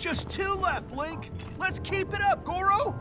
Just two left, Link. Let's keep it up, Goro.